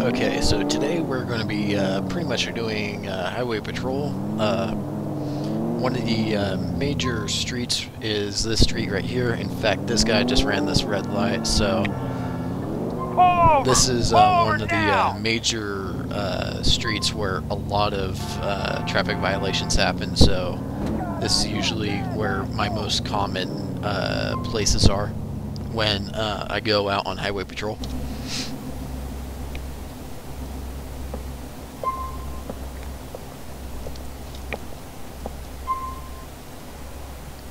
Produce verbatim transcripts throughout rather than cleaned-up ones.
Okay, so today we're going to be uh, pretty much doing uh, highway patrol. Uh, one of the uh, major streets is this street right here. In fact, this guy just ran this red light, so this is uh, one of the uh, major uh, streets where a lot of uh, traffic violations happen, so this is usually where my most common uh, places are when uh, I go out on highway patrol.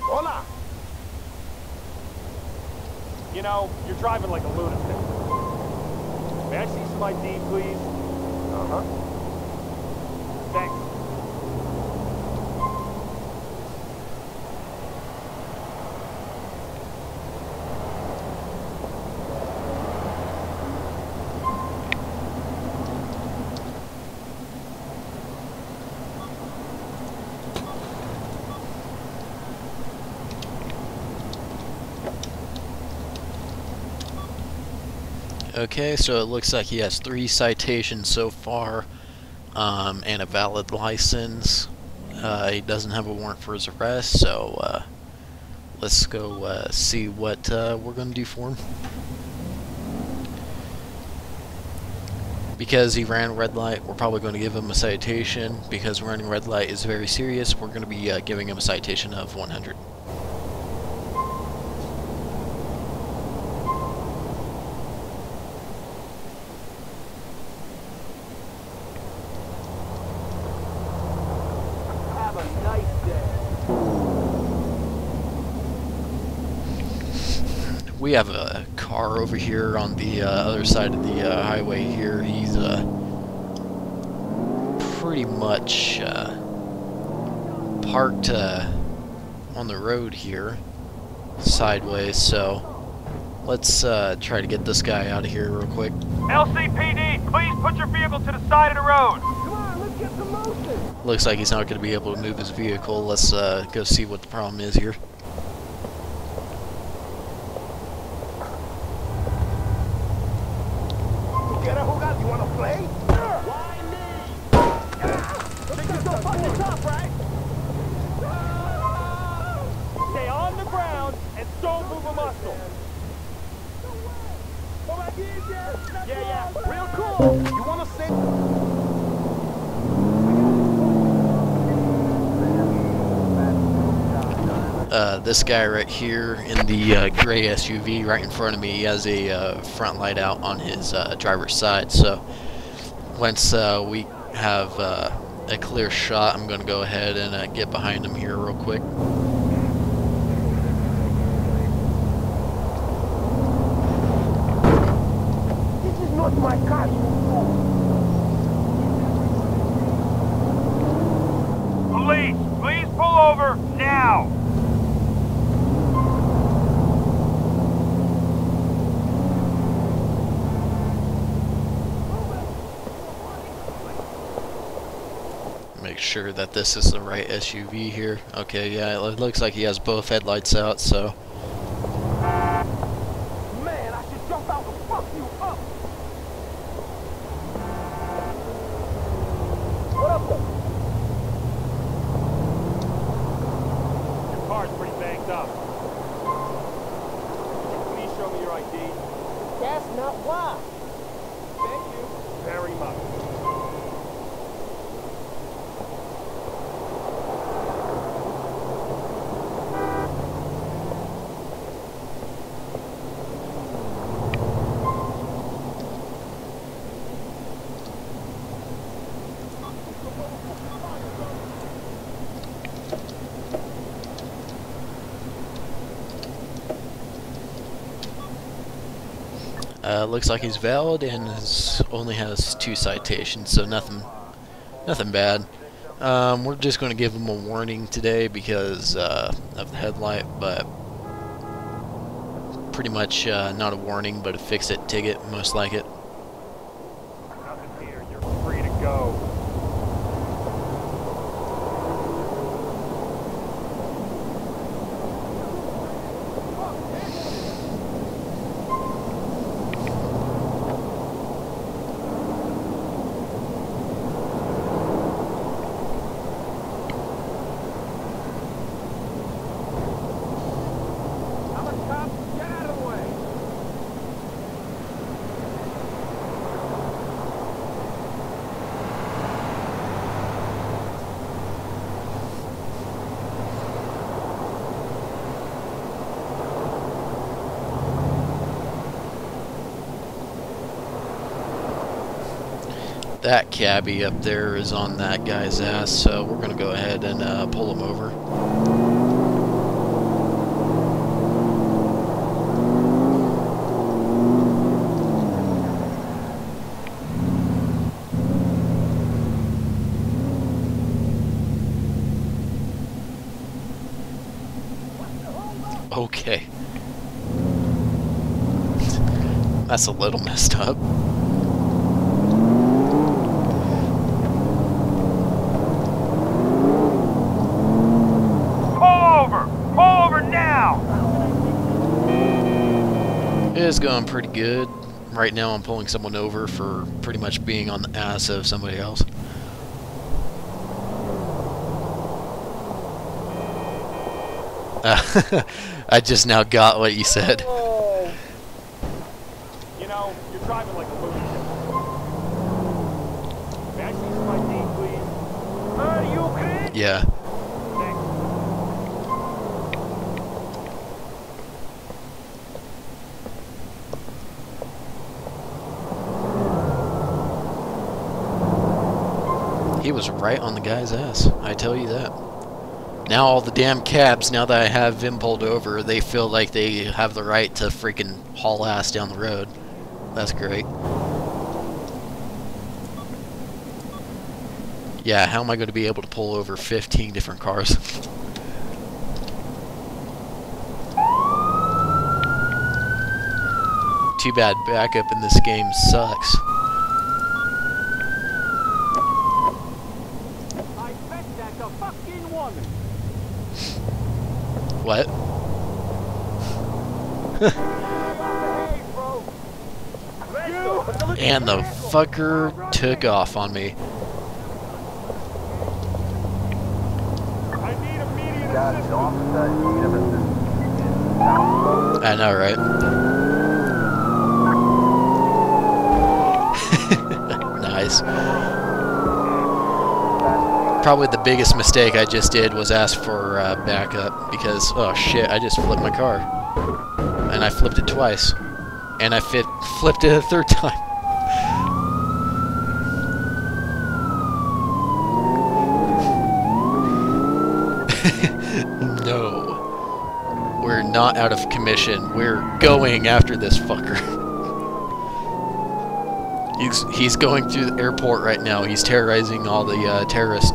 Hola. You know, you're driving like a lunatic. May I see some I D, please? Uh-huh. Thanks. Okay, so it looks like he has three citations so far, um, and a valid license. Uh, he doesn't have a warrant for his arrest, so uh, let's go uh, see what uh, we're going to do for him. Because he ran red light, we're probably going to give him a citation. Because running red light is very serious, we're going to be uh, giving him a citation of one hundred. We have a car over here on the uh, other side of the uh, highway here. He's uh, pretty much uh, parked uh, on the road here, sideways, so let's uh, try to get this guy out of here real quick. L C P D, please put your vehicle to the side of the road! Come on, let's get some motion! Looks like he's not going to be able to move his vehicle. Let's uh, go see what the problem is here. Yeah, yeah, real cool. You wanna sit? Uh, this guy right here in the uh, gray S U V right in front of me, he has a uh, front light out on his uh, driver's side. So once uh, we have uh, a clear shot, I'm gonna go ahead and uh, get behind him here real quick. My God. Police, please pull over now. Make sure that this is the right S U V here. Okay, yeah, it looks like he has both headlights out, so. Up. Please show me your I D. That's not why. Thank you very much. Uh, looks like he's valid and is only has two citations, so nothing, nothing bad. Um, we're just going to give him a warning today because uh, of the headlight, but pretty much uh, not a warning, but a fix-it ticket, most like it. Nothing here. You're free to go. that cabbie up there is on that guy's ass, so we're gonna go ahead and uh, pull him over. Okay. That's a little messed up. It's going pretty good. Right now I'm pulling someone over for pretty much being on the ass of somebody else. Uh, I just now got what you said. Oh. You know, you're driving like a lunatic. May I see my name, please? Are you okay? Yeah. He was right on the guy's ass, I tell you that. Now all the damn cabs, now that I have him pulled over, they feel like they have the right to freaking haul ass down the road. That's great. Yeah, how am I going to be able to pull over fifteen different cars? Too bad backup in this game sucks. What? And the fucker took off on me. I know, right? Nice. Probably the biggest mistake I just did was ask for uh, backup, because, oh shit, I just flipped my car. And I flipped it twice. And I fit, flipped it a third time. No. We're not out of commission. We're going after this fucker. He's, he's going through the airport right now. He's terrorizing all the uh, terrorists.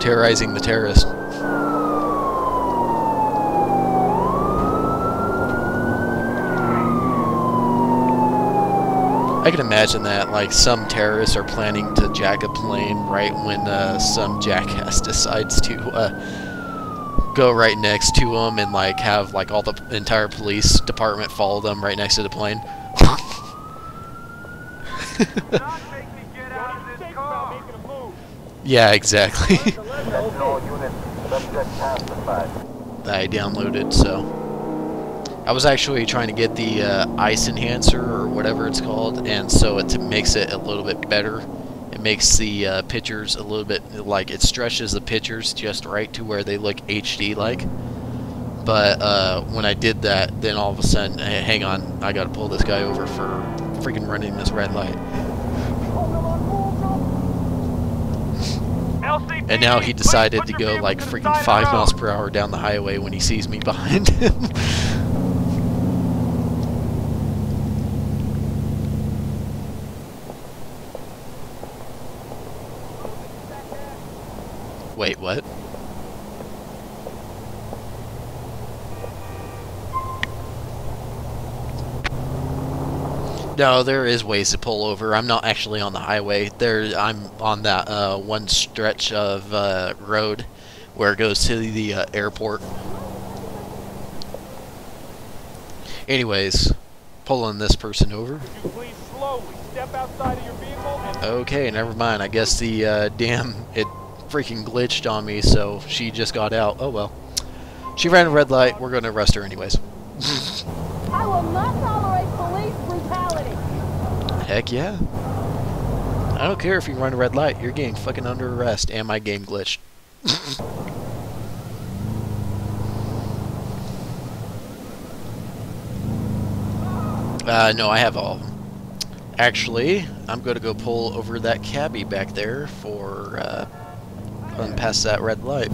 Terrorizing the terrorists. I can imagine that, like, some terrorists are planning to jack a plane right when uh, some jackass decides to uh, go right next to him and, like, have, like, all the entire police department follow them right next to the plane. Yeah, exactly. I downloaded, so I was actually trying to get the uh, ice enhancer or whatever it's called, and so it makes it a little bit better. It makes the uh, pictures a little bit, like, it stretches the pictures just right to where they look H D like. But uh, when I did that, then all of a sudden, hey, hang on, I gotta pull this guy over for freaking running this red light. And now he decided to go like freaking five miles per hour down the highway when he sees me behind him. Wait, what? No, there is ways to pull over. I'm not actually on the highway. There, I'm on that uh, one stretch of uh, road where it goes to the uh, airport. Anyways, pulling this person over. Could you please slowly step outside of your vehicle and okay, never mind. I guess the uh, damn it freaking glitched on me, so she just got out. Oh well. She ran a red light. We're going to arrest her anyways. I will not tolerate police brutality. Heck yeah. I don't care if you run a red light, you're getting fucking under arrest, and my game glitched. uh, no, I have all of them. Actually, I'm going to go pull over that cabbie back there for uh, going past that red light.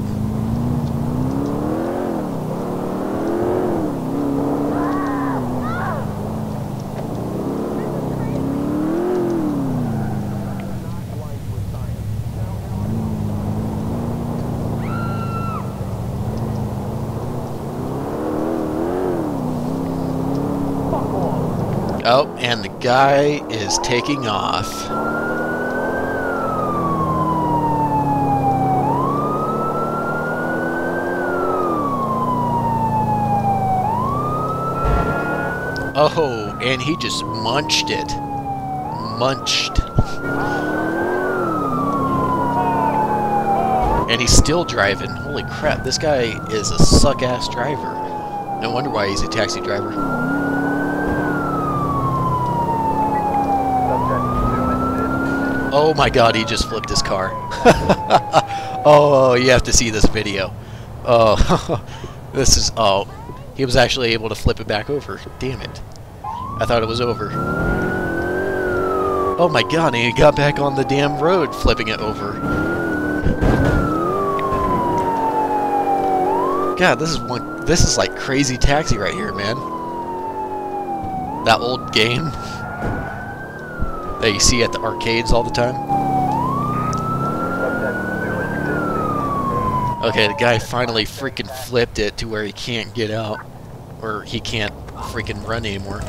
Oh, and the guy is taking off. Oh, and he just munched it. Munched. And he's still driving. Holy crap, this guy is a suck-ass driver. No wonder why he's a taxi driver. Oh my god, he just flipped his car. Oh, you have to see this video. Oh, this is... Oh, he was actually able to flip it back over. Damn it. I thought it was over. Oh my god, and he got back on the damn road flipping it over. God, this is one... This is like Crazy Taxi right here, man. That old game that you see at the arcades all the time. Okay, the guy finally freaking flipped it to where he can't get out. Or he can't freaking run anymore.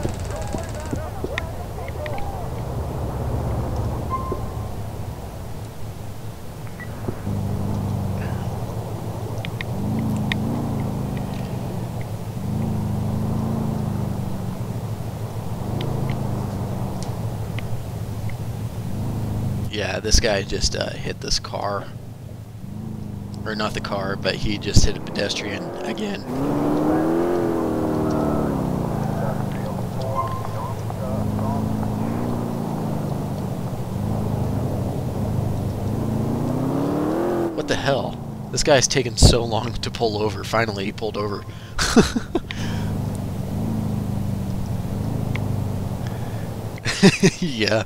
Yeah, this guy just uh, hit this car, or not the car, but he just hit a pedestrian again. What the hell? This guy's taking so long to pull over. Finally, he pulled over. Yeah.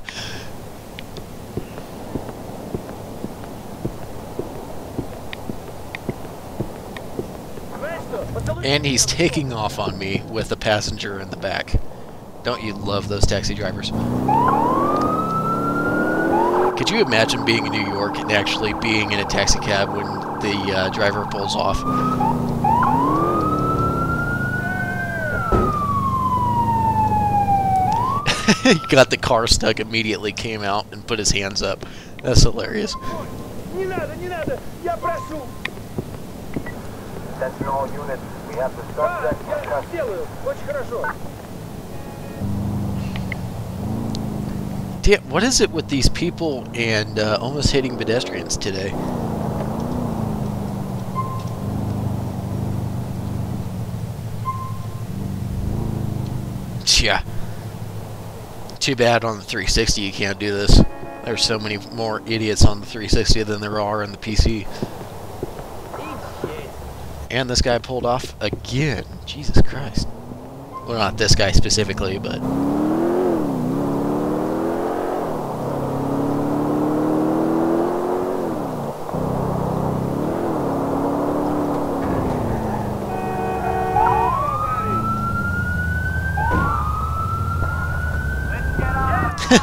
And he's taking off on me with a passenger in the back. Don't you love those taxi drivers? Could you imagine being in New York and actually being in a taxi cab when the uh, driver pulls off? He got the car stuck, immediately came out and put his hands up. That's hilarious. Attention all units, we have the subject in custody. Damn, what is it with these people and uh, almost hitting pedestrians today? Yeah. Too bad on the three sixty you can't do this. There's so many more idiots on the three sixty than there are on the P C. And this guy pulled off again. Jesus Christ. Well, not this guy specifically, but...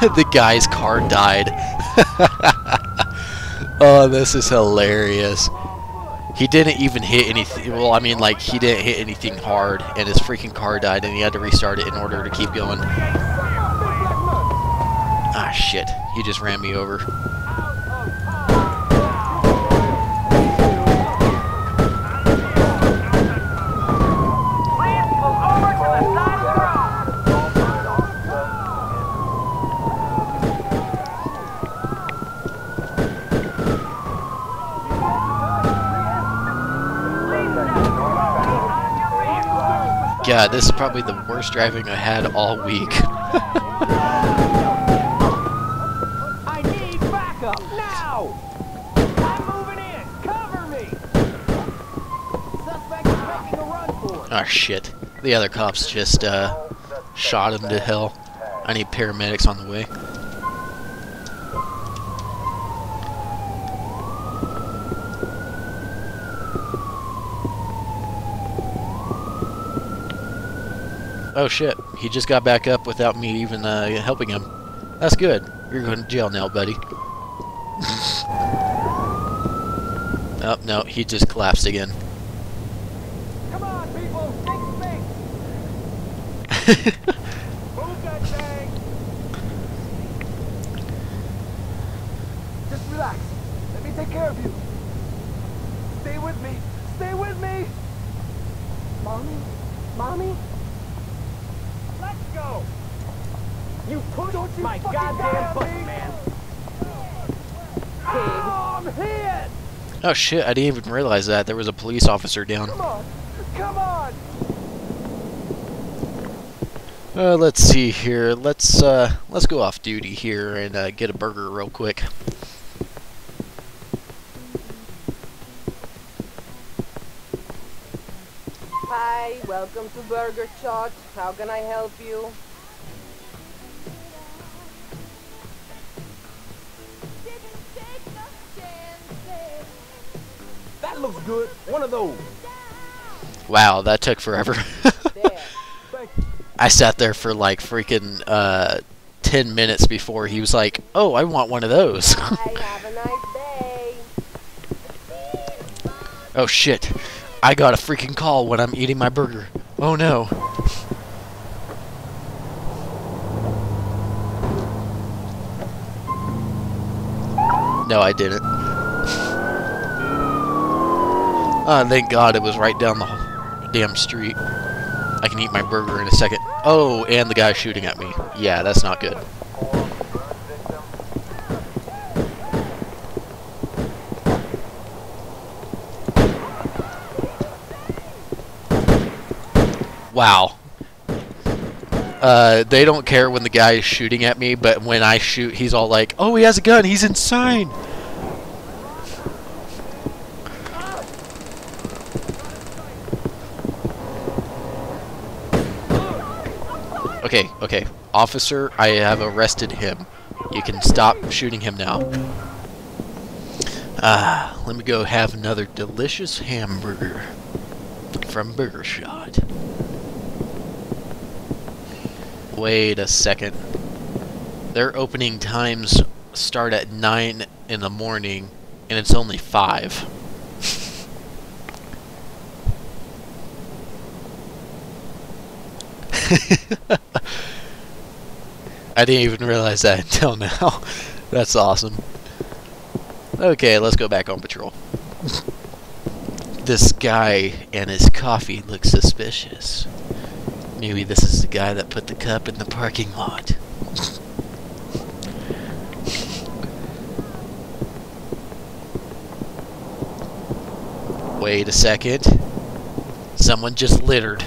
The guy's car died. Oh, this is hilarious. He didn't even hit anything, well, I mean, like, he didn't hit anything hard, and his freaking car died, and he had to restart it in order to keep going. Ah, shit. He just ran me over. Yeah, this is probably the worst driving I had all week. I need backup now. I'm moving in. Cover me. Suspect is making a run for it. Ah, shit. The other cops just uh, shot him to hell. I need paramedics on the way. Oh shit, he just got back up without me even uh, helping him. That's good. You're going to jail now, buddy. Oh, no, he just collapsed again. Come on, people, fix me! Move that thing! Just relax. Let me take care of you. Stay with me. Stay with me! Mommy? Mommy? Let's go! You pushed Don't you my goddamn button, man! Oh, I'm hit! Oh shit, I didn't even realize that. There was a police officer down. Come on! Come on! Uh, let's see here. Let's, uh, let's go off duty here and uh, get a burger real quick. Hi, welcome to Burger Shot. How can I help you? That looks good. One of those. Wow, that took forever. I sat there for like freaking uh, ten minutes before he was like, "Oh, I want one of those." I have a nice day. Oh shit! I got a freaking call when I'm eating my burger. Oh no. No, I didn't. Oh, thank God it was right down the damn street. I can eat my burger in a second. Oh, and the guy shooting at me. Yeah, that's not good. Wow. Uh, they don't care when the guy is shooting at me, but when I shoot, he's all like, "Oh, he has a gun. He's insane." Okay, okay. Officer, I have arrested him. You can stop shooting him now. Ah, let me go have another delicious hamburger from Burger Shot. Wait a second. Their opening times start at nine in the morning, and it's only five. I didn't even realize that until now. That's awesome. Okay, let's go back on patrol. This guy and his coffee look suspicious. Maybe this is the guy that put the cup in the parking lot. Wait a second. Someone just littered.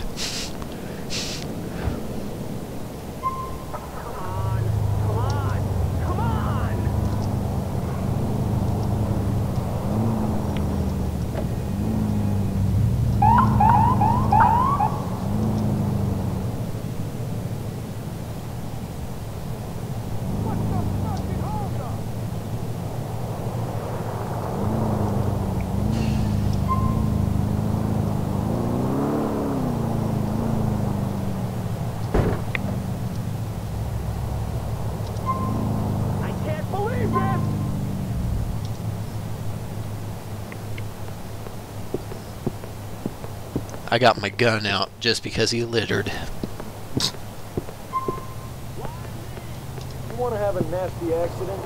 I got my gun out just because he littered. You want to have a nasty accident?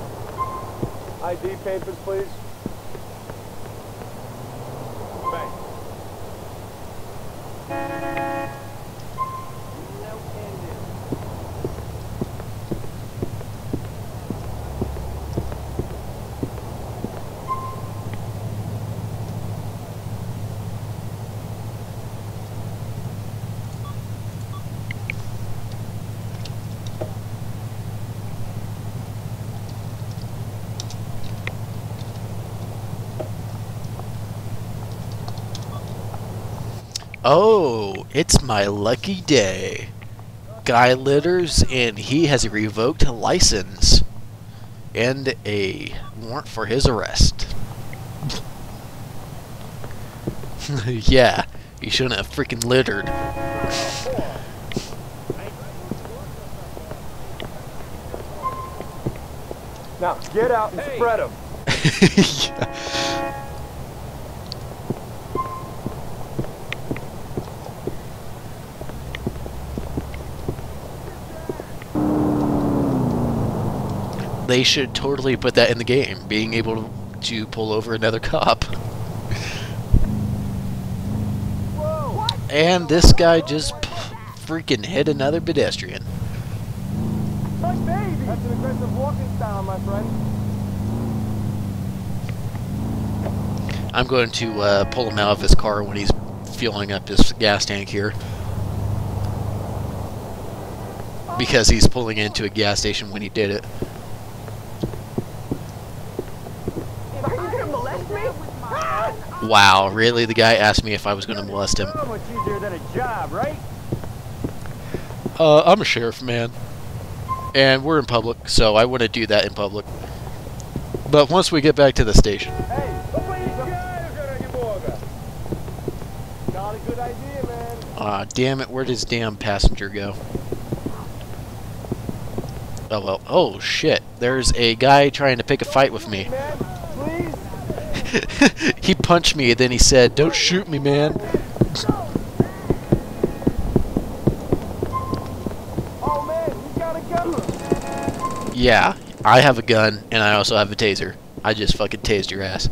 I D papers, please. Bang. No Oh, it's my lucky day. guy litters, and he has a revoked license and a warrant for his arrest. Yeah, you shouldn't have freaking littered. Now get out and hey. spread them. Yeah. They should totally put that in the game, being able to pull over another cop. And this guy just freaking hit another pedestrian. My baby. That's an aggressive walking style, my friend. I'm going to uh, pull him out of his car when he's filling up his gas tank here, because he's pulling into a gas station when he did it. Wow, really? The guy asked me if I was going to molest him. Uh, I'm a sheriff, man. And we're in public, so I wouldn't do that in public. But once we get back to the station. Aw, uh, damn it, where does damn passenger go? Oh, well, oh shit, there's a guy trying to pick a fight with me. He punched me, and then he said, "Don't shoot me, man." Oh, man, you got a gun. Yeah, I have a gun, and I also have a taser. I just fucking tased your ass.